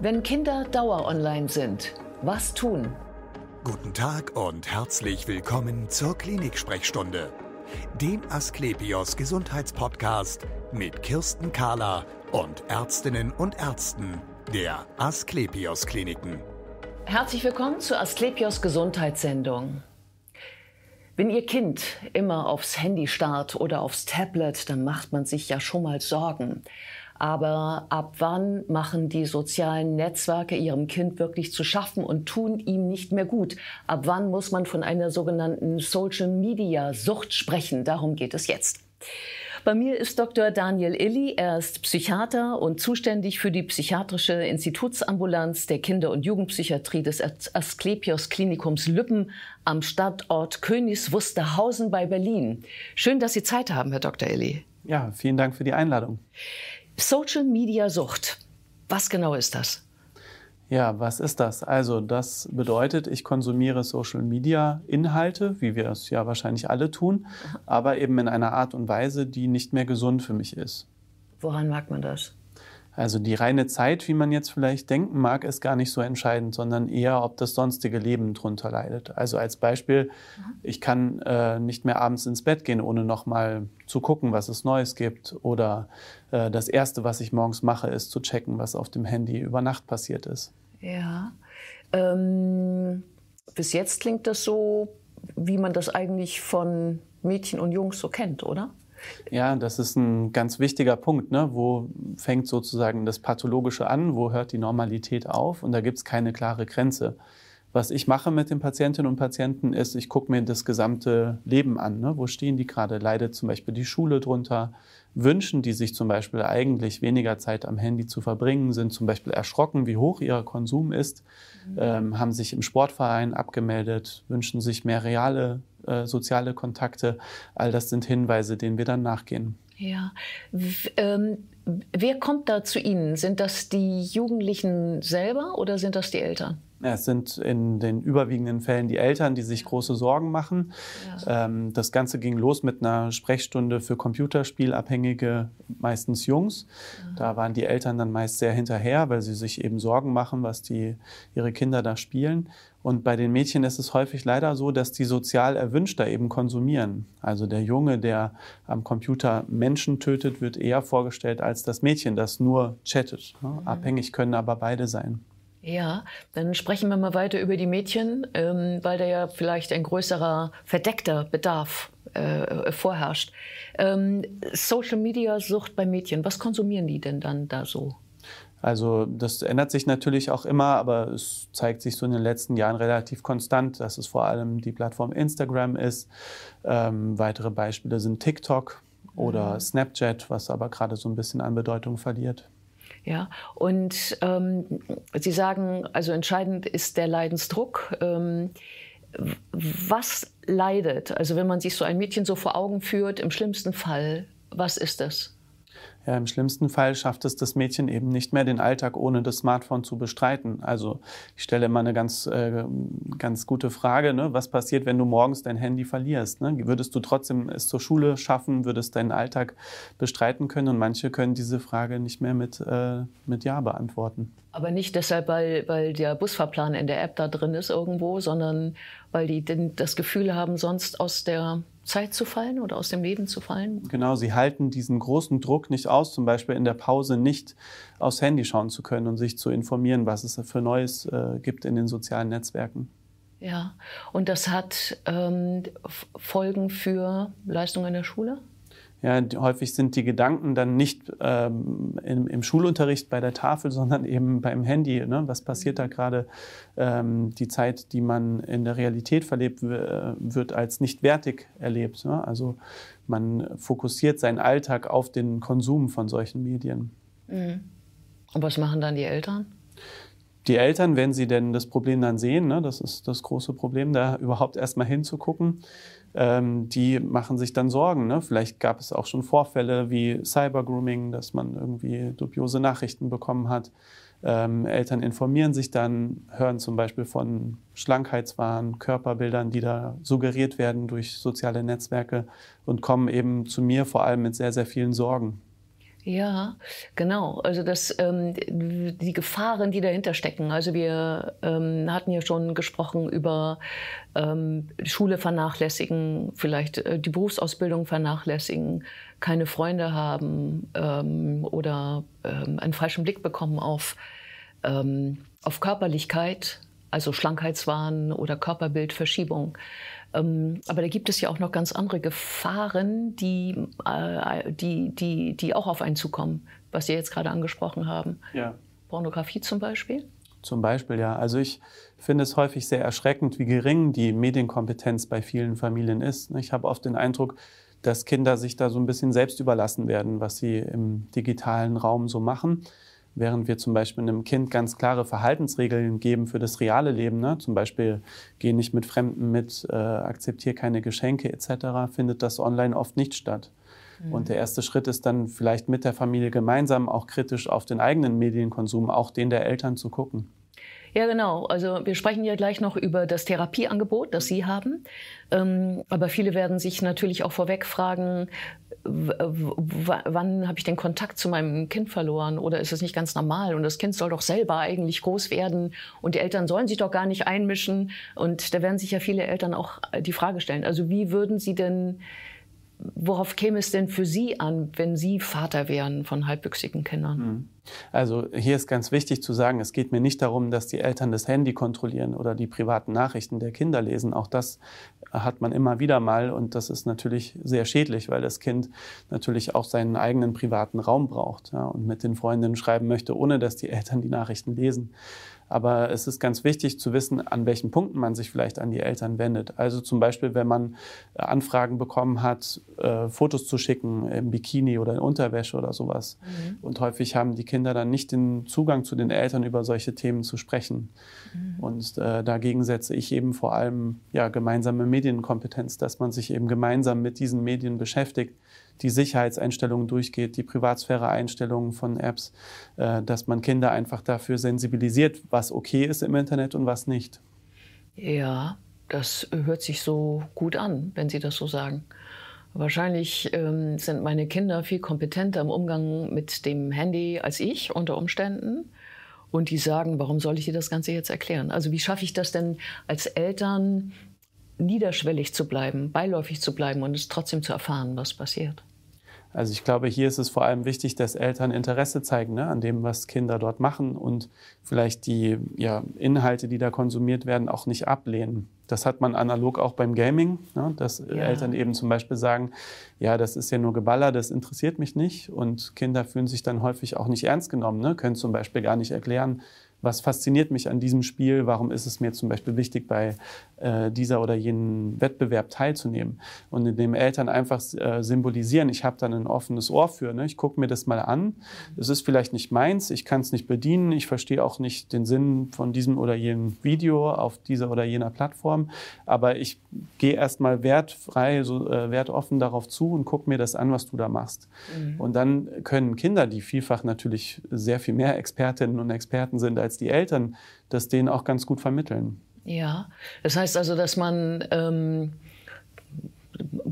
Wenn Kinder dauer-online sind, was tun? Guten Tag und herzlich willkommen zur Klinik-Sprechstunde, dem Asklepios Gesundheitspodcast mit Kirsten Kahler und Ärztinnen und Ärzten der Asklepios Kliniken. Herzlich willkommen zur Asklepios Gesundheitssendung. Wenn Ihr Kind immer aufs Handy starrt oder aufs Tablet, dann macht man sich ja schon mal Sorgen. Aber ab wann machen die sozialen Netzwerke Ihrem Kind wirklich zu schaffen und tun ihm nicht mehr gut? Ab wann muss man von einer sogenannten Social-Media-Sucht sprechen? Darum geht es jetzt. Bei mir ist Dr. Daniel Illy. Er ist Psychiater und zuständig für die psychiatrische Institutionsambulanz der Kinder- und Jugendpsychiatrie des Asklepios Klinikums Lübben am Standort Königs Wusterhausen bei Berlin. Schön, dass Sie Zeit haben, Herr Dr. Illy. Ja, vielen Dank für die Einladung. Social-Media-Sucht. Was genau ist das? Ja, was ist das? Also das bedeutet, ich konsumiere Social-Media-Inhalte, wie wir es ja wahrscheinlich alle tun, aber eben in einer Art und Weise, die nicht mehr gesund für mich ist. Woran merkt man das? Also die reine Zeit, wie man jetzt vielleicht denken mag, ist gar nicht so entscheidend, sondern eher, ob das sonstige Leben darunter leidet. Also als Beispiel, ich kann nicht mehr abends ins Bett gehen, ohne nochmal zu gucken, was es Neues gibt. Oder das Erste, was ich morgens mache, ist zu checken, was auf dem Handy über Nacht passiert ist. Ja, bis jetzt klingt das so, wie man das eigentlich von Mädchen und Jungs so kennt, oder? Ja, das ist ein ganz wichtiger Punkt, ne? Wo fängt sozusagen das Pathologische an, wo hört die Normalität auf, und da gibt es keine klare Grenze. Was ich mache mit den Patientinnen und Patienten ist, ich gucke mir das gesamte Leben an, ne? Wo stehen die gerade, leidet zum Beispiel die Schule drunter, wünschen die sich zum Beispiel eigentlich weniger Zeit am Handy zu verbringen, sind zum Beispiel erschrocken, wie hoch ihr Konsum ist, haben sich im Sportverein abgemeldet, wünschen sich mehr reale soziale Kontakte, all das sind Hinweise, denen wir dann nachgehen. Ja. Wer kommt da zu Ihnen? Sind das die Jugendlichen selber oder sind das die Eltern? Ja, es sind in den überwiegenden Fällen die Eltern, die sich große Sorgen machen. Ja. Das Ganze ging los mit einer Sprechstunde für Computerspielabhängige, meistens Jungs. Ja. Da waren die Eltern dann meist sehr hinterher, weil sie sich eben Sorgen machen, was ihre Kinder da spielen. Und bei den Mädchen ist es häufig leider so, dass die sozial erwünschter eben konsumieren. Also der Junge, der am Computer Menschen tötet, wird eher vorgestellt als das Mädchen, das nur chattet. Mhm. Abhängig können aber beide sein. Ja, dann sprechen wir mal weiter über die Mädchen, weil da ja vielleicht ein größerer verdeckter Bedarf vorherrscht. Social-Media-Sucht bei Mädchen, was konsumieren die denn dann da so? Also das ändert sich natürlich auch immer, aber es zeigt sich so in den letzten Jahren relativ konstant, dass es vor allem die Plattform Instagram ist. Weitere Beispiele sind TikTok oder Snapchat, was aber gerade so ein bisschen an Bedeutung verliert. Ja, und Sie sagen, also entscheidend ist der Leidensdruck. Was leidet? Also wenn man sich so ein Mädchen so vor Augen führt, im schlimmsten Fall, was ist das? Ja, im schlimmsten Fall schafft es das Mädchen eben nicht mehr, den Alltag ohne das Smartphone zu bestreiten. Also ich stelle immer eine ganz gute Frage, ne? Was passiert, wenn du morgens dein Handy verlierst? Ne? Würdest du trotzdem es zur Schule schaffen? Würdest deinen Alltag bestreiten können? Und manche können diese Frage nicht mehr mit Ja beantworten. Aber nicht deshalb, weil der Busfahrplan in der App da drin ist irgendwo, sondern weil die das Gefühl haben, sonst aus der Zeit zu fallen oder aus dem Leben zu fallen? Genau, sie halten diesen großen Druck nicht aus, zum Beispiel in der Pause nicht aufs Handy schauen zu können und sich zu informieren, was es für Neues gibt in den sozialen Netzwerken. Ja, und das hat Folgen für Leistungen in der Schule? Ja, häufig sind die Gedanken dann nicht im Schulunterricht bei der Tafel, sondern eben beim Handy. Ne? Was passiert da gerade? Die Zeit, die man in der Realität verlebt, wird als nicht wertig erlebt. Ne? Also man fokussiert seinen Alltag auf den Konsum von solchen Medien. Mhm. Und was machen dann die Eltern? Die Eltern, wenn sie denn das Problem dann sehen, ne, das ist das große Problem, da überhaupt erstmal hinzugucken, die machen sich dann Sorgen. Ne? Vielleicht gab es auch schon Vorfälle wie Cybergrooming, dass man irgendwie dubiose Nachrichten bekommen hat. Eltern informieren sich dann, hören zum Beispiel von Schlankheitswahn, Körperbildern, die da suggeriert werden durch soziale Netzwerke, und kommen eben zu mir vor allem mit sehr, sehr vielen Sorgen. Ja, genau. Also das, die Gefahren, die dahinter stecken. Also wir hatten ja schon gesprochen über Schule vernachlässigen, vielleicht die Berufsausbildung vernachlässigen, keine Freunde haben oder einen falschen Blick bekommen auf Körperlichkeit, also Schlankheitswahn oder Körperbildverschiebung. Aber da gibt es ja auch noch ganz andere Gefahren, die auch auf einen zukommen, was wir jetzt gerade angesprochen haben. Ja. Pornografie zum Beispiel? Zum Beispiel, ja. Also ich finde es häufig sehr erschreckend, wie gering die Medienkompetenz bei vielen Familien ist. Ich habe oft den Eindruck, dass Kinder sich da so ein bisschen selbst überlassen werden, was sie im digitalen Raum so machen. Während wir zum Beispiel einem Kind ganz klare Verhaltensregeln geben für das reale Leben, ne? Zum Beispiel geh nicht mit Fremden mit, akzeptiere keine Geschenke etc., findet das online oft nicht statt. Mhm. Und der erste Schritt ist dann vielleicht mit der Familie gemeinsam auch kritisch auf den eigenen Medienkonsum, auch den der Eltern, zu gucken. Ja, genau. Also wir sprechen ja gleich noch über das Therapieangebot, das Sie haben. Aber viele werden sich natürlich auch vorweg fragen, wann habe ich den Kontakt zu meinem Kind verloren oder ist es nicht ganz normal? Und das Kind soll doch selber eigentlich groß werden und die Eltern sollen sich doch gar nicht einmischen. Und da werden sich ja viele Eltern auch die Frage stellen, also wie würden Sie denn, worauf käme es denn für Sie an, wenn Sie Vater wären von halbwüchsigen Kindern? Also hier ist ganz wichtig zu sagen, es geht mir nicht darum, dass die Eltern das Handy kontrollieren oder die privaten Nachrichten der Kinder lesen. Auch das hat man immer wieder mal und das ist natürlich sehr schädlich, weil das Kind natürlich auch seinen eigenen privaten Raum braucht, ja, und mit den Freundinnen schreiben möchte, ohne dass die Eltern die Nachrichten lesen. Aber es ist ganz wichtig zu wissen, an welchen Punkten man sich vielleicht an die Eltern wendet. Also zum Beispiel, wenn man Anfragen bekommen hat, Fotos zu schicken im Bikini oder in Unterwäsche oder sowas. Mhm. Und häufig haben die Kinder dann nicht den Zugang zu den Eltern, über solche Themen zu sprechen. Mhm. Und dagegen setze ich eben vor allem ja, gemeinsame Medienkompetenz, dass man sich eben gemeinsam mit diesen Medien beschäftigt, die Sicherheitseinstellungen durchgeht, die Privatsphäre-Einstellungen von Apps, dass man Kinder einfach dafür sensibilisiert, was okay ist im Internet und was nicht. Ja, das hört sich so gut an, wenn Sie das so sagen. Wahrscheinlich sind meine Kinder viel kompetenter im Umgang mit dem Handy als ich unter Umständen. Und die sagen, warum soll ich dir das Ganze jetzt erklären? Also wie schaffe ich das denn als Eltern, niederschwellig zu bleiben, beiläufig zu bleiben und es trotzdem zu erfahren, was passiert? Also ich glaube, hier ist es vor allem wichtig, dass Eltern Interesse zeigen, ne, an dem, was Kinder dort machen und vielleicht die ja, Inhalte, die da konsumiert werden, auch nicht ablehnen. Das hat man analog auch beim Gaming, ne, dass Eltern eben zum Beispiel sagen, ja, das ist ja nur Geballer, das interessiert mich nicht. Und Kinder fühlen sich dann häufig auch nicht ernst genommen, ne, können zum Beispiel gar nicht erklären, was fasziniert mich an diesem Spiel? Warum ist es mir zum Beispiel wichtig, bei dieser oder jenen Wettbewerb teilzunehmen? Und indem Eltern einfach symbolisieren, ich habe dann ein offenes Ohr für, ne? Ich gucke mir das mal an. Es ist vielleicht nicht meins, ich kann es nicht bedienen, ich verstehe auch nicht den Sinn von diesem oder jenem Video auf dieser oder jener Plattform. Aber ich gehe erstmal wertfrei, wertoffen darauf zu und gucke mir das an, was du da machst. Mhm. Und dann können Kinder, die vielfach natürlich sehr viel mehr Expertinnen und Experten sind, als die Eltern, das denen auch ganz gut vermitteln. Ja, das heißt also, dass man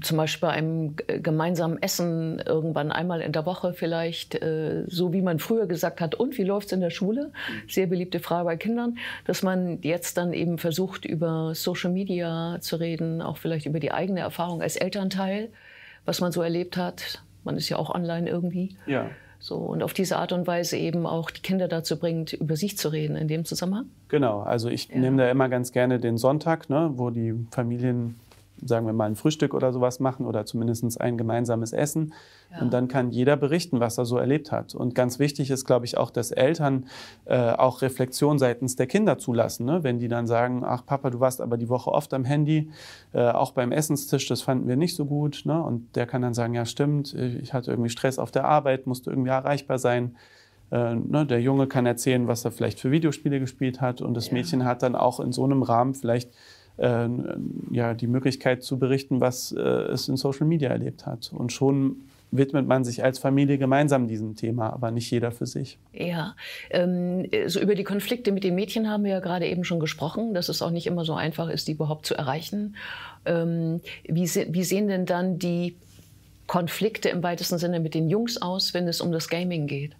zum Beispiel bei einem gemeinsamen Essen irgendwann einmal in der Woche vielleicht, so wie man früher gesagt hat, und wie läuft es in der Schule? Sehr beliebte Frage bei Kindern, dass man jetzt dann eben versucht, über Social Media zu reden, auch vielleicht über die eigene Erfahrung als Elternteil, was man so erlebt hat. Man ist ja auch online irgendwie. Ja. So, und auf diese Art und Weise eben auch die Kinder dazu bringt, über sich zu reden in dem Zusammenhang? Genau, also ich nehme da immer ganz gerne den Sonntag, ne, wo die Familien, sagen wir mal, ein Frühstück oder sowas machen oder zumindest ein gemeinsames Essen. Ja. Und dann kann jeder berichten, was er so erlebt hat. Und ganz wichtig ist, glaube ich, auch, dass Eltern auch Reflexion seitens der Kinder zulassen. Ne? Wenn die dann sagen, ach Papa, du warst aber die Woche oft am Handy, auch beim Essenstisch, das fanden wir nicht so gut. Ne? Und der kann dann sagen, ja stimmt, ich hatte irgendwie Stress auf der Arbeit, musste irgendwie erreichbar sein. Ne? Der Junge kann erzählen, was er vielleicht für Videospiele gespielt hat. Und das Mädchen hat dann auch in so einem Rahmen vielleicht ja, die Möglichkeit zu berichten, was es in Social Media erlebt hat. Und schon widmet man sich als Familie gemeinsam diesem Thema, aber nicht jeder für sich. Ja, so über die Konflikte mit den Mädchen haben wir ja gerade eben schon gesprochen, dass es auch nicht immer so einfach ist, die überhaupt zu erreichen. Wie sehen denn dann die Konflikte im weitesten Sinne mit den Jungs aus, wenn es um das Gaming geht?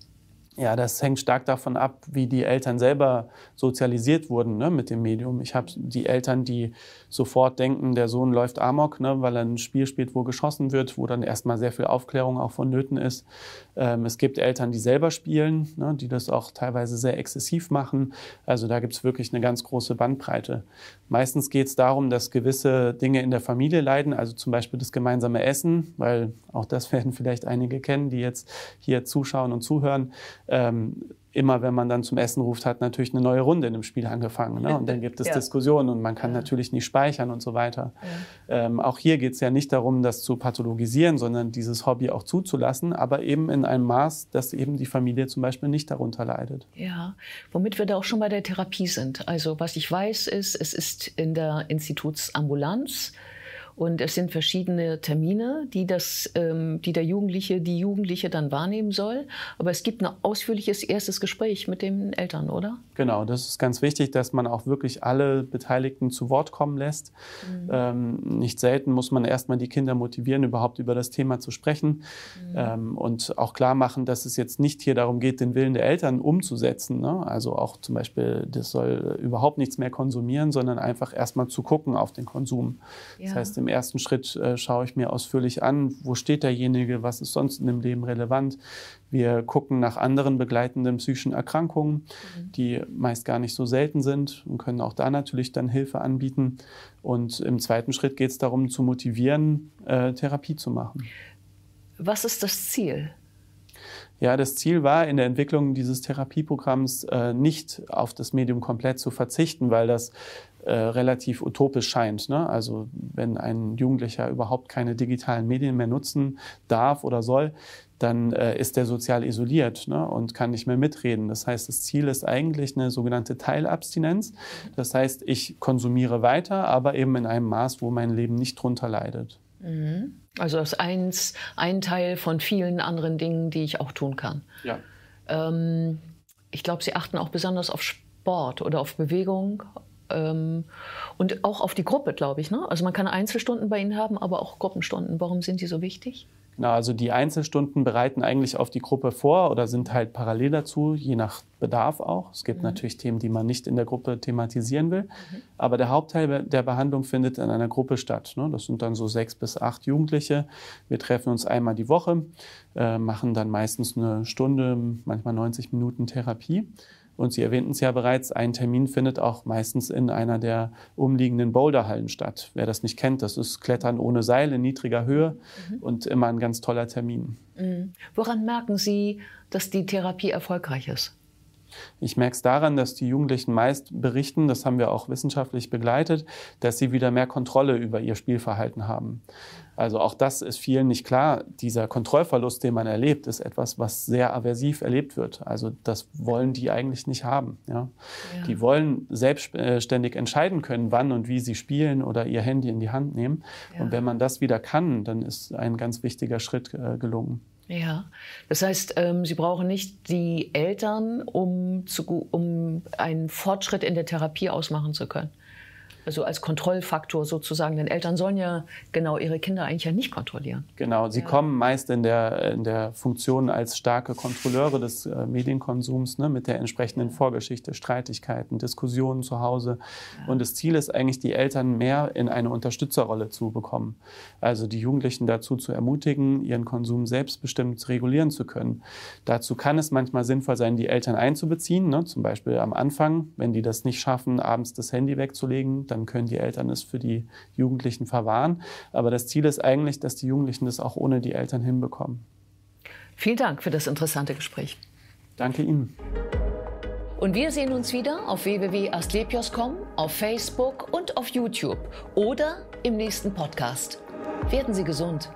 Ja, das hängt stark davon ab, wie die Eltern selber sozialisiert wurden, ne, mit dem Medium. Ich habe die Eltern, die sofort denken, der Sohn läuft amok, ne, weil er ein Spiel spielt, wo geschossen wird, wo dann erstmal sehr viel Aufklärung auch vonnöten ist. Es gibt Eltern, die selber spielen, ne, die das auch teilweise sehr exzessiv machen. Also da gibt es wirklich eine ganz große Bandbreite. Meistens geht es darum, dass gewisse Dinge in der Familie leiden, also zum Beispiel das gemeinsame Essen, weil auch das werden vielleicht einige kennen, die jetzt hier zuschauen und zuhören. Immer wenn man dann zum Essen ruft, hat natürlich eine neue Runde in dem Spiel angefangen. Ne? Und dann gibt es Diskussionen und man kann natürlich nicht speichern und so weiter. Ja. Auch hier geht es ja nicht darum, das zu pathologisieren, sondern dieses Hobby auch zuzulassen, aber eben in einem Maß, dass eben die Familie zum Beispiel nicht darunter leidet. Ja, womit wir da auch schon bei der Therapie sind. Also was ich weiß ist, es ist in der Institutionsambulanz. Und es sind verschiedene Termine, die die Jugendliche dann wahrnehmen soll. Aber es gibt ein ausführliches erstes Gespräch mit den Eltern, oder? Genau, das ist ganz wichtig, dass man auch wirklich alle Beteiligten zu Wort kommen lässt. Mhm. Nicht selten muss man erstmal die Kinder motivieren, überhaupt über das Thema zu sprechen. Mhm. Und auch klar machen, dass es jetzt nicht hier darum geht, den Willen der Eltern umzusetzen, ne? Also auch zum Beispiel, das soll überhaupt nichts mehr konsumieren, sondern einfach erstmal zu gucken auf den Konsum. Ja. Das heißt, im ersten Schritt schaue ich mir ausführlich an, wo steht derjenige, was ist sonst in dem Leben relevant. Wir gucken nach anderen begleitenden psychischen Erkrankungen, die meist gar nicht so selten sind und können auch da natürlich dann Hilfe anbieten. Und im zweiten Schritt geht es darum, zu motivieren, Therapie zu machen. Was ist das Ziel? Ja, das Ziel war in der Entwicklung dieses Therapieprogramms nicht auf das Medium komplett zu verzichten, weil das relativ utopisch scheint, ne? Also wenn ein Jugendlicher überhaupt keine digitalen Medien mehr nutzen darf oder soll, dann ist der sozial isoliert, ne, und kann nicht mehr mitreden. Das heißt, das Ziel ist eigentlich eine sogenannte Teilabstinenz. Das heißt, ich konsumiere weiter, aber eben in einem Maß, wo mein Leben nicht drunter leidet. Mhm. Also das ist ein Teil von vielen anderen Dingen, die ich auch tun kann. Ja. Ich glaube, Sie achten auch besonders auf Sport oder auf Bewegung. Und auch auf die Gruppe, glaube ich, ne? Also man kann Einzelstunden bei Ihnen haben, aber auch Gruppenstunden. Warum sind die so wichtig? Genau, also die Einzelstunden bereiten eigentlich auf die Gruppe vor oder sind halt parallel dazu, je nach Bedarf auch. Es gibt natürlich Themen, die man nicht in der Gruppe thematisieren will. Mhm. Aber der Hauptteil der Behandlung findet in einer Gruppe statt, ne? Das sind dann so 6 bis 8 Jugendliche. Wir treffen uns einmal die Woche, machen dann meistens eine Stunde, manchmal 90 Minuten Therapie. Und Sie erwähnten es ja bereits, ein Termin findet auch meistens in einer der umliegenden Boulderhallen statt. Wer das nicht kennt, das ist Klettern ohne Seil in niedriger Höhe und immer ein ganz toller Termin. Mhm. Woran merken Sie, dass die Therapie erfolgreich ist? Ich merke es daran, dass die Jugendlichen meist berichten, das haben wir auch wissenschaftlich begleitet, dass sie wieder mehr Kontrolle über ihr Spielverhalten haben. Also auch das ist vielen nicht klar. Dieser Kontrollverlust, den man erlebt, ist etwas, was sehr aversiv erlebt wird. Also das wollen die eigentlich nicht haben. Ja? Ja. Die wollen selbstständig entscheiden können, wann und wie sie spielen oder ihr Handy in die Hand nehmen. Ja. Und wenn man das wieder kann, dann ist ein ganz wichtiger Schritt gelungen. Ja, das heißt, Sie brauchen nicht die Eltern, um einen Fortschritt in der Therapie ausmachen zu können. Also als Kontrollfaktor sozusagen, denn Eltern sollen ja genau ihre Kinder eigentlich ja nicht kontrollieren. Genau, sie kommen meist in der Funktion als starke Kontrolleure des Medienkonsums, ne, mit der entsprechenden Vorgeschichte, Streitigkeiten, Diskussionen zu Hause. Ja. Und das Ziel ist eigentlich, die Eltern mehr in eine Unterstützerrolle zu bekommen. Also die Jugendlichen dazu zu ermutigen, ihren Konsum selbstbestimmt regulieren zu können. Dazu kann es manchmal sinnvoll sein, die Eltern einzubeziehen, ne, zum Beispiel am Anfang, wenn die das nicht schaffen, abends das Handy wegzulegen, dann können die Eltern es für die Jugendlichen verwahren. Aber das Ziel ist eigentlich, dass die Jugendlichen das auch ohne die Eltern hinbekommen. Vielen Dank für das interessante Gespräch. Danke Ihnen. Und wir sehen uns wieder auf www.asklepios.com, auf Facebook und auf YouTube oder im nächsten Podcast. Werden Sie gesund!